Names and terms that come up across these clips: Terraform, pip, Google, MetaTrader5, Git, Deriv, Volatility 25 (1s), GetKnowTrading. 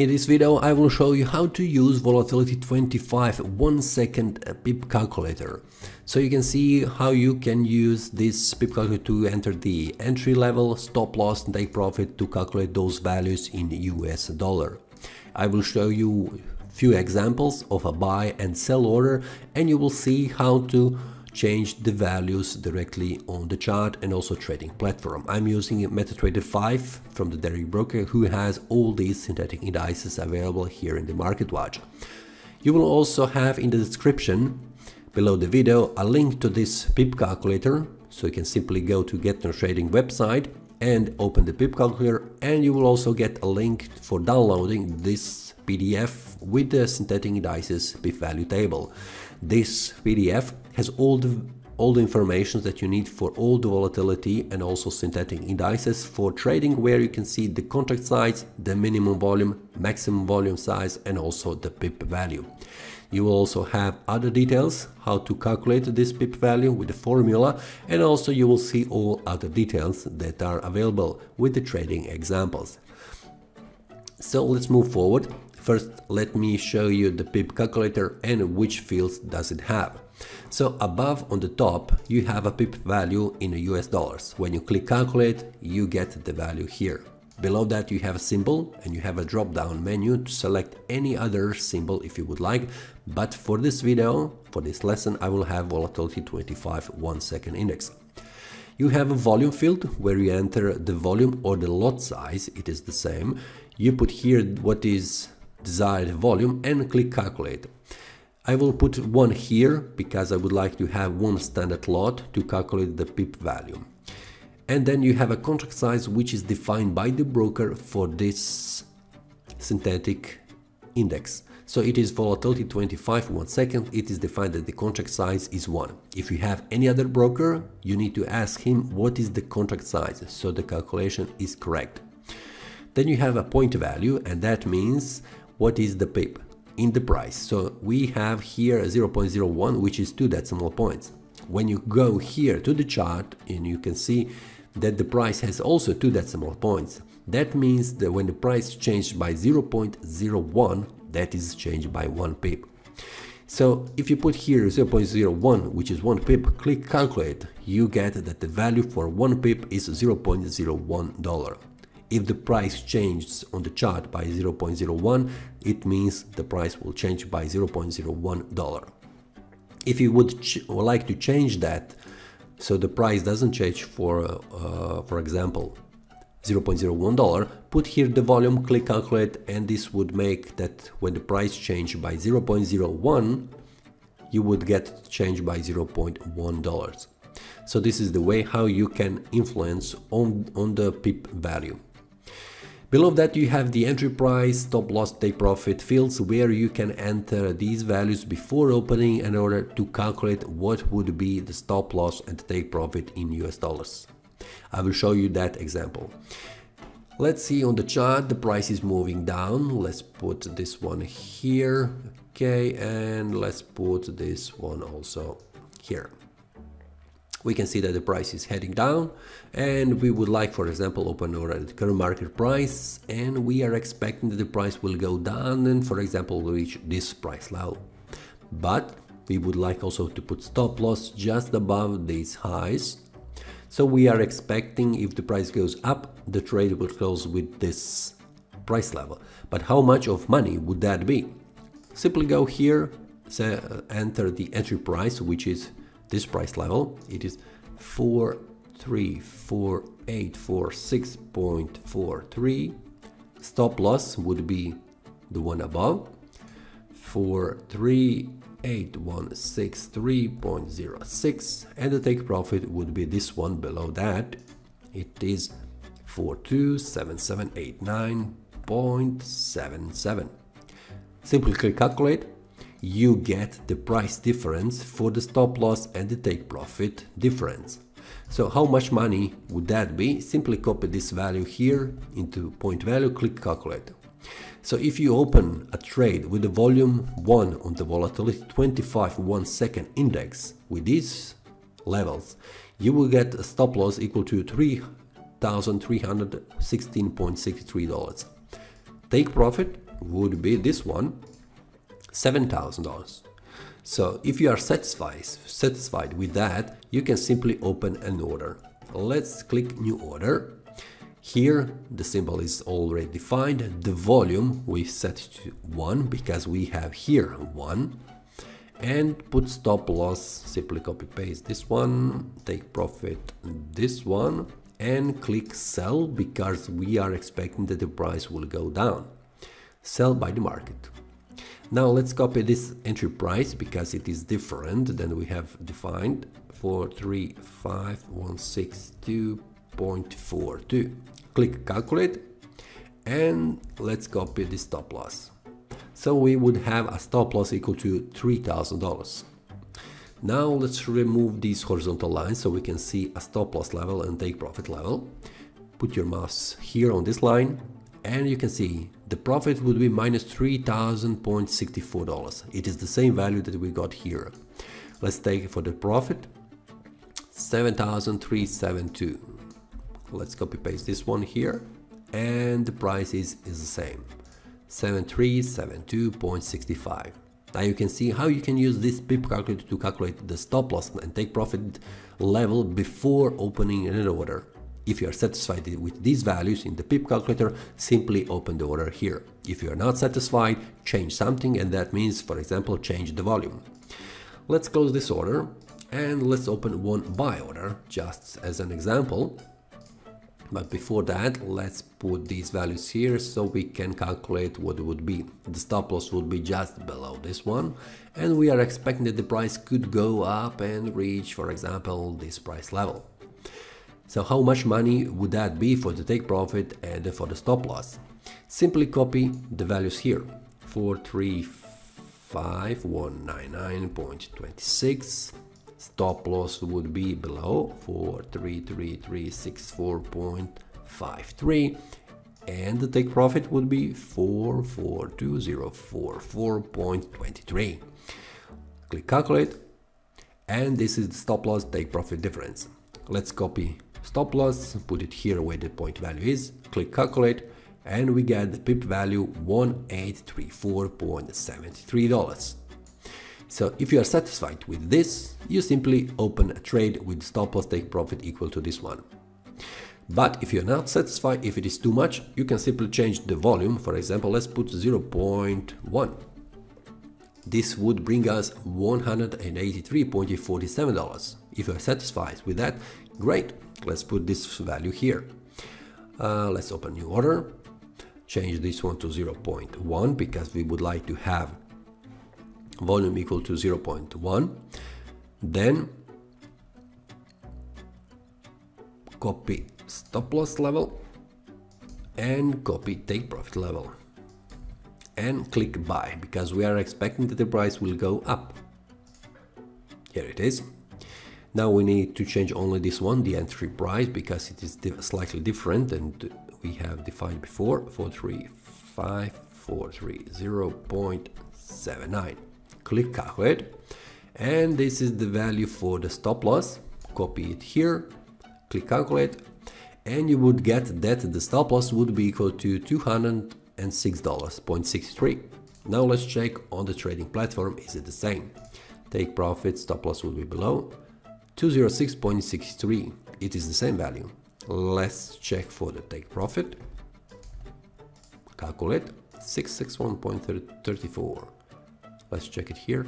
In this video I will show you how to use Volatility 25 1-second pip calculator. So you can see how you can use this pip calculator to enter the entry level, stop loss and take profit to calculate those values in US dollar. I will show you few examples of a buy and sell order, and you will see how to change the values directly on the chart and also trading platform. I'm using MetaTrader5 from the Deriv broker, who has all these synthetic indices available here in the Market Watch. You will also have in the description below the video a link to this pip calculator, so you can simply go to GetKnowTrading website and open the pip calculator, and you will also get a link for downloading this PDF with the synthetic indices pip value table. This PDF has all the information that you need for all the volatility and also synthetic indices for trading, where you can see the contract size, the minimum volume, maximum volume size, and also the pip value. You will also have other details how to calculate this pip value with the formula, and also you will see all other details that are available with the trading examples. So let's move forward. First, let me show you the pip calculator and which fields does it have. So above on the top you have a pip value in US dollars. When you click calculate, you get the value here. Below that you have a symbol, and you have a drop down menu to select any other symbol if you would like, but for this video, for this lesson, I will have Volatility 25 1-second index. You have a volume field where you enter the volume or the lot size, it is the same. You put here what is desired volume and click calculate. I will put one here because I would like to have one standard lot to calculate the pip value. And then you have a contract size, which is defined by the broker for this synthetic index. So it is Volatility 25 1-second. It is defined that the contract size is 1. If you have any other broker, you need to ask him what is the contract size, so the calculation is correct. Then you have a point value, and that means what is the pip in the price. So we have here 0.01, which is 2 decimal points. When you go here to the chart, and you can see that the price has also 2 decimal points. That means that when the price changed by 0.01, that is changed by 1 pip. So if you put here 0.01, which is 1 pip, click calculate, you get that the value for 1 pip is $0.01. If the price changes on the chart by 0.01, it means the price will change by $0.01. If you would like to change that, so the price doesn't change for example, $0.01, put here the volume, click calculate, and this would make that when the price changed by 0.01, you would get change by $0.1. So this is the way how you can influence on the pip value. Below that you have the entry price, stop loss, take profit fields, where you can enter these values before opening in order to calculate what would be the stop loss and take profit in US dollars. I will show you that example. Let's see on the chart, the price is moving down. Let's put this one here, okay, and let's put this one also here. We can see that the price is heading down, and we would like, for example, open order at the current market price, and we are expecting that the price will go down and, for example, reach this price level. But we would like also to put stop loss just above these highs. So we are expecting if the price goes up, the trade will close with this price level. But how much of money would that be? Simply go here, enter the entry price, which is this price level. It is 43486.43. Stop loss would be the one above, 43863.06, and the take profit would be this one below that. It is 427789.77. Simply click calculate. You get the price difference for the stop loss and the take profit difference. So how much money would that be? Simply copy this value here into point value, click calculate. So if you open a trade with the volume 1 on the Volatility 25 1-second index with these levels, you will get a stop loss equal to $3,316.63. Take profit would be this one, $7,000. So if you are satisfied with that, you can simply open an order. Let's click new order. Here the symbol is already defined, the volume we set to 1 because we have here 1, and put stop loss, simply copy paste this one, take profit this one, and click sell because we are expecting that the price will go down. Sell by the market. Now let's copy this entry price because it is different than we have defined, 435,162.42. Click calculate and let's copy the stop loss. So we would have a stop loss equal to $3,000. Now let's remove these horizontal lines so we can see a stop loss level and take profit level. Put your mouse here on this line and you can see the profit would be minus $3,064. It is the same value that we got here. Let's take for the profit $7,372. Let's copy paste this one here and the price is the same, 7372.65. Now you can see how you can use this pip calculator to calculate the stop loss and take profit level before opening an order. If you are satisfied with these values in the pip calculator, simply open the order here. If you are not satisfied, change something, and that means, for example, change the volume. Let's close this order and let's open one buy order just as an example. But before that, let's put these values here so we can calculate what it would be. The stop loss would be just below this one, and we are expecting that the price could go up and reach, for example, this price level. So how much money would that be for the take profit and for the stop loss? Simply copy the values here, 435,199.26. Stop loss would be below 433,364.53 and the take profit would be 442,044.23. Click calculate and this is the stop loss take profit difference. Let's copy stop loss, put it here where the point value is, click calculate and we get the pip value $1834.73. So if you are satisfied with this, you simply open a trade with stop loss take profit equal to this one. But if you are not satisfied, if it is too much, you can simply change the volume. For example, let's put 0.1. This would bring us $183.47. If you are satisfied with that, great. Let's put this value here. Let's open new order. Change this one to 0.1 because we would like to have volume equal to 0.1, then copy stop loss level and copy take profit level and click buy because we are expecting that the price will go up. Here it is. Now we need to change only this one, the entry price, because it is slightly different than we have defined before, 435,430.79. Click calculate and this is the value for the stop loss, copy it here, click calculate and you would get that the stop loss would be equal to $206.63. Now let's check on the trading platform, is it the same? Take profit, stop loss will be below, $206.63, it is the same value. Let's check for the take profit, calculate, 661.34. Let's check it here.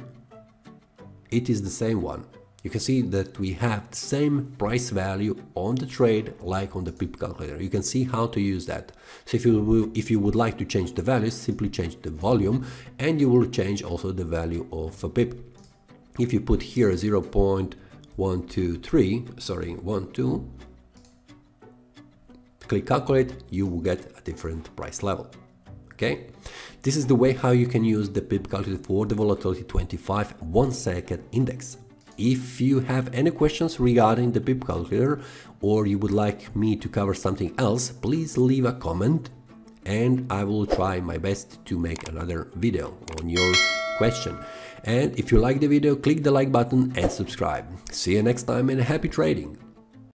It is the same one. You can see that we have the same price value on the trade like on the pip calculator. You can see how to use that. So if you would like to change the values, simply change the volume and you will change also the value of a pip. If you put here 0.123, click calculate, you will get a different price level. Okay, this is the way how you can use the pip calculator for the Volatility 25 1-second index. If you have any questions regarding the pip calculator or you would like me to cover something else, please leave a comment and I will try my best to make another video on your question. And if you like the video, click the like button and subscribe. See you next time and happy trading!